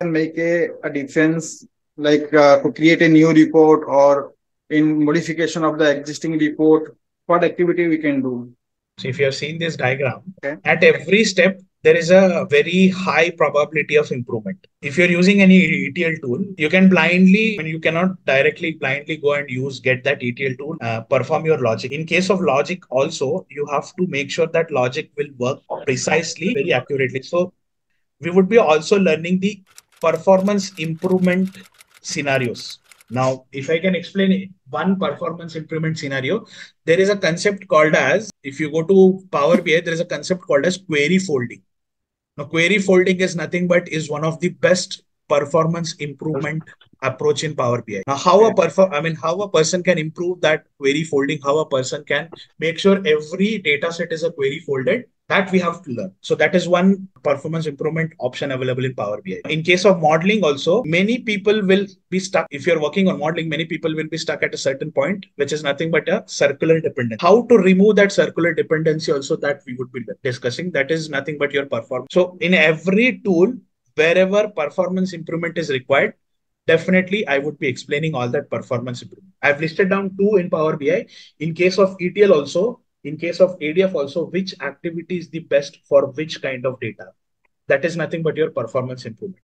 can make a difference, like create a new report or in modification of the existing report? What activity we can do? So if you have seen this diagram, okay, at every step, there is a very high probability of improvement. If you're using any ETL tool, you can blindly, and you cannot directly blindly go and get that ETL tool, perform your logic. In case of logic also, you have to make sure that logic will work precisely, very accurately. So we would be also learning the performance improvement scenarios. Now, if I can explain one performance improvement scenario, there is a concept called as, if you go to Power BI, there is a concept called as query folding. Now, query folding is nothing but is one of the best performance improvement approach in Power BI. Now, how a person can improve that query folding, how a person can make sure every data set is a query folded, that we have to learn. So that is one performance improvement option available in Power BI. In case of modeling also, many people will be stuck. If you're working on modeling, many people will be stuck at a certain point, which is nothing but a circular dependency. How to remove that circular dependency also, that we would be discussing. That is nothing but your performance. So in every tool, wherever performance improvement is required, definitely I would be explaining all that performance improvement. I've listed down 2 in Power BI. In case of ETL also, in case of ADF also, which activity is the best for which kind of data? That is nothing but your performance improvement.